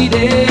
She did.